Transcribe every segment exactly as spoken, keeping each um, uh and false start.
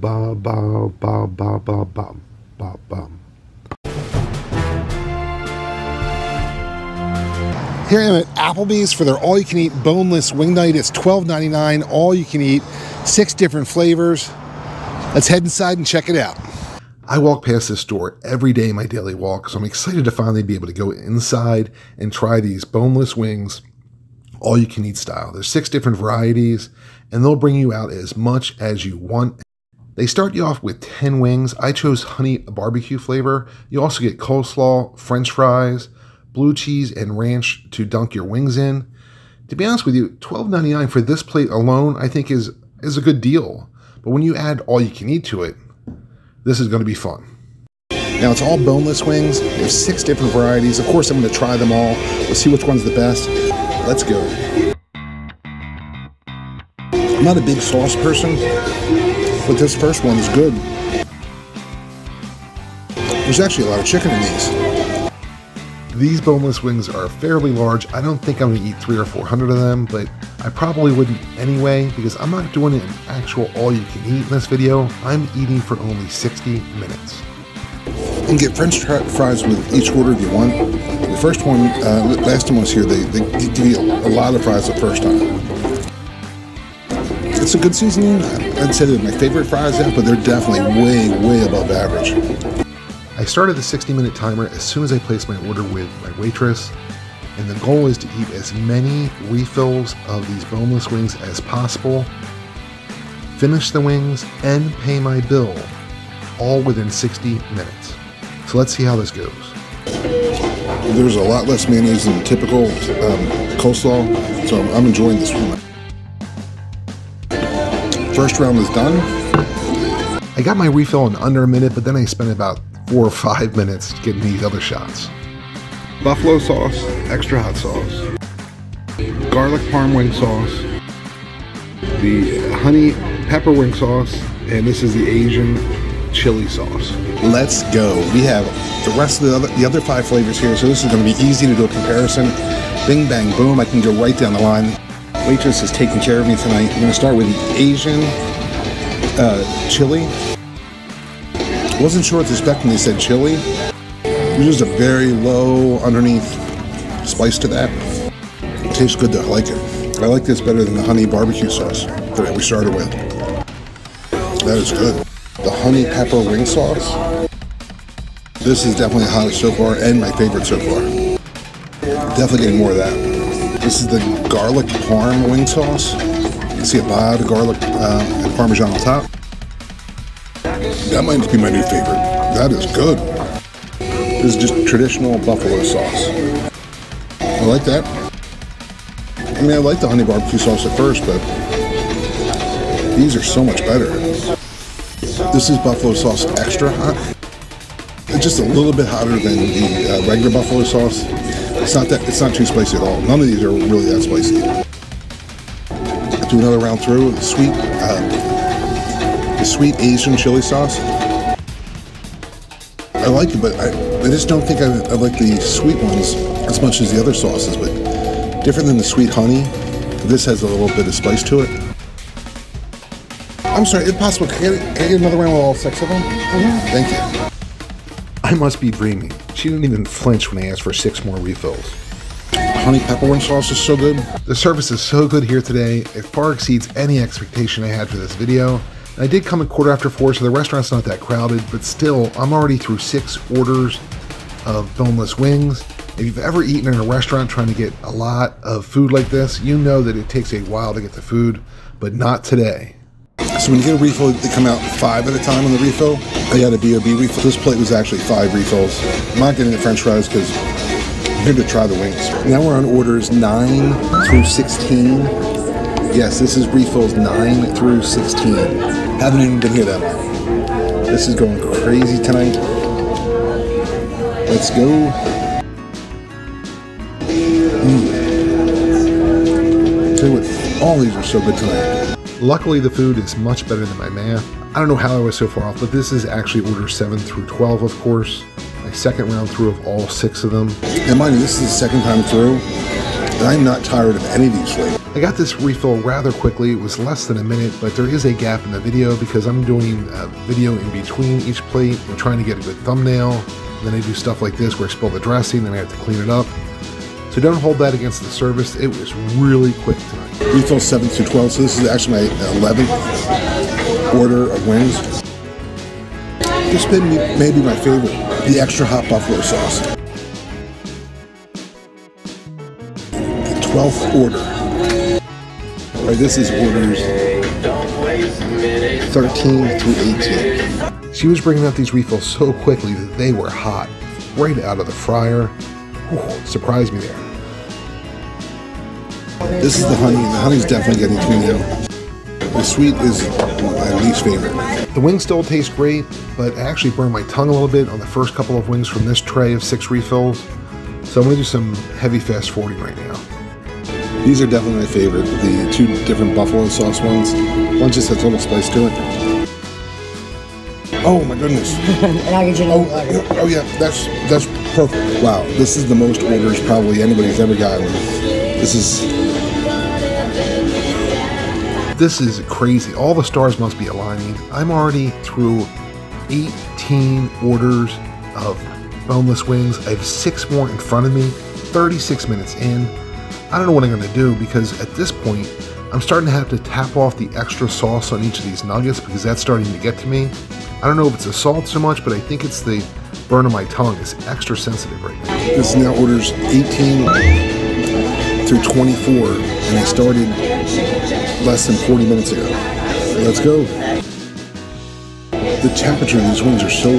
ba ba ba ba ba ba ba ba. Here I am at Applebee's for their all-you-can-eat boneless wing night. It's twelve ninety-nine, all-you-can-eat, six different flavors. Let's head inside and check it out. I walk past this store every day in my daily walk, so I'm excited to finally be able to go inside and try these boneless wings, all-you-can-eat style. There's six different varieties, and they'll bring you out as much as you want. They start you off with ten wings. I chose honey barbecue flavor. You also get coleslaw, french fries, blue cheese, and ranch to dunk your wings in. To be honest with you, twelve ninety-nine for this plate alone, I think is, is a good deal. But when you add all you can eat to it, this is going to be fun. Now it's all boneless wings. There's six different varieties. Of course, I'm going to try them all. We'll see which one's the best. Let's go. I'm not a big sauce person, but this first one is good. There's actually a lot of chicken in these. These boneless wings are fairly large. I don't think I'm gonna eat three or four hundred of them, but I probably wouldn't anyway because I'm not doing an actual all you can eat in this video. I'm eating for only sixty minutes. You can get french fries with each order if you want. The first one, uh, last time I was here, they, they give you a lot of fries the first time. It's a good seasoning. I'd say they're my favorite fries out, but they're definitely way, way above average. I started the sixty minute timer as soon as I placed my order with my waitress, and the goal is to eat as many refills of these boneless wings as possible, finish the wings, and pay my bill, all within sixty minutes. So let's see how this goes. There's a lot less mayonnaise than typical um, coleslaw, so I'm enjoying this one. First round is done. I got my refill in under a minute, but then I spent about four or five minutes getting these other shots. Buffalo sauce, extra hot sauce, garlic parm wing sauce, the honey pepper wing sauce, and this is the Asian chili sauce. Let's go. We have the rest of the other, the other five flavors here, so this is gonna be easy to do a comparison. Bing, bang, boom, I can go right down the line. Waitress is taking care of me tonight. I'm gonna start with the Asian uh, chili. Wasn't sure what to expect when they said chili. There's just a very low underneath spice to that. It tastes good though, I like it. I like this better than the honey barbecue sauce that we started with. That is good. The honey pepper wing sauce. This is definitely the hottest so far and my favorite so far. Definitely getting more of that. This is the garlic parm wing sauce. You can see a lot of garlic uh, and parmesan on top. That might be my new favorite. That is good. This is just traditional buffalo sauce. I like that. I mean, I liked the honey barbecue sauce at first, but these are so much better. This is buffalo sauce extra hot. It's just a little bit hotter than the uh, regular buffalo sauce. It's not that. It's not too spicy at all. None of these are really that spicy. I'll do another round through. Sweet. Uh, The sweet Asian chili sauce. I like it, but I, I just don't think I, I like the sweet ones as much as the other sauces, but different than the sweet honey, this has a little bit of spice to it. I'm sorry, if possible, can I, can I get another round with all six of them? Mm-hmm. Thank you. I must be dreaming. She didn't even flinch when I asked for six more refills. Honey peppercorn sauce is so good. The service is so good here today. It far exceeds any expectation I had for this video. I did come at quarter after four, so the restaurant's not that crowded, but still, I'm already through six orders of boneless wings. If you've ever eaten in a restaurant trying to get a lot of food like this, you know that it takes a while to get the food, but not today. So when you get a refill, they come out five at a time on the refill. I got a B O B refill. This plate was actually five refills. I'm not getting the french fries because I'm here to try the wings. Now we're on orders nine through sixteen. Yes, this is refills nine through sixteen. Haven't even been here that long. This is going crazy tonight. Let's go. Mm. Tell you what, all these are so good tonight. Luckily, the food is much better than my math. I don't know how I was so far off, but this is actually order seven through twelve, of course. My second round through of all six of them. And mind you, this is the second time through. and I'm not tired of any of these flavors. I got this refill rather quickly. It was less than a minute, but there is a gap in the video because I'm doing a video in between each plate and trying to get a good thumbnail. And then I do stuff like this where I spill the dressing and I have to clean it up. So don't hold that against the service. It was really quick tonight. Refill seven through twelve, so this is actually my eleventh order of wings. This has been maybe my favorite, the extra hot buffalo sauce. The twelfth order. All right, this is orders thirteen through eighteen. She was bringing out these refills so quickly that they were hot, right out of the fryer. Ooh, surprised me there. This is the honey, and the honey's definitely getting to me now. The sweet is my least favorite. The wings still taste great, but I actually burned my tongue a little bit on the first couple of wings from this tray of six refills. So I'm going to do some heavy fast forwarding right now. These are definitely my favorite, the two different buffalo sauce ones. One just has a little spice to it. Oh my goodness. oh, oh yeah, that's, that's perfect. Wow, this is the most orders probably anybody's ever gotten. This is... This is crazy. All the stars must be aligning. I'm already through eighteen orders of boneless wings. I have six more in front of me, thirty-six minutes in. I don't know what I'm going to do because at this point, I'm starting to have to tap off the extra sauce on each of these nuggets because that's starting to get to me. I don't know if it's the salt so much, but I think it's the burn of my tongue. It's extra sensitive right now. This is now orders eighteen through twenty-four, and I started less than forty minutes ago. Let's go. The temperature in these wings are so,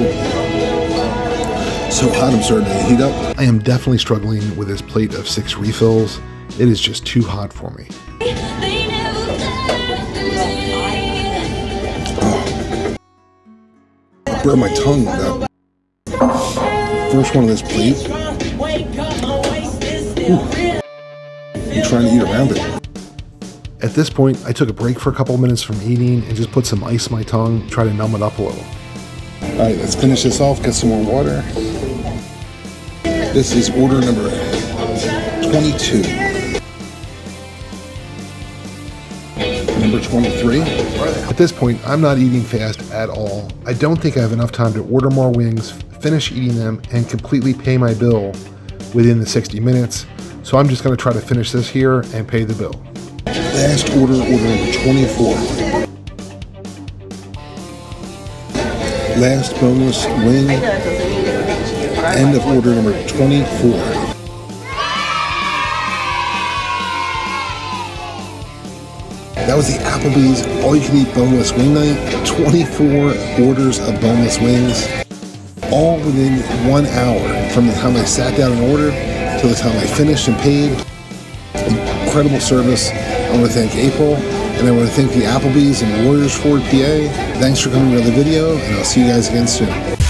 so hot, I'm starting to heat up. I am definitely struggling with this plate of six refills. It is just too hot for me. Oh. I burned my tongue with that first one of this plate. Ooh. I'm trying to eat around it. At this point, I took a break for a couple minutes from eating and just put some ice in my tongue, try to numb it up a little. All right, let's finish this off, get some more water. This is order number twenty-two. Number twenty-three. At this point, I'm not eating fast at all. I don't think I have enough time to order more wings, finish eating them, and completely pay my bill within the sixty minutes. So I'm just gonna try to finish this here and pay the bill. Last order, order number twenty-four. Last boneless wing. End of order number twenty-four. That was the Applebee's all-you-can-eat boneless wing night. twenty-four orders of boneless wings. All within one hour from the time I sat down and ordered to the time I finished and paid. Incredible service. I want to thank April, and I want to thank the Applebee's in Royersford, P A. Thanks for coming to another video, and I'll see you guys again soon.